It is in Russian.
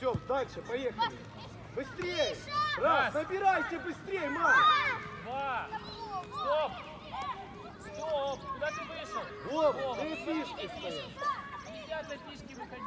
Все, дальше, поехали. Быстрее. Раз, набирайте быстрее, мам. Два. Стоп. Стоп. Куда ты вышел? Вот, две фишки стоят. Нельзя за фишки выходить.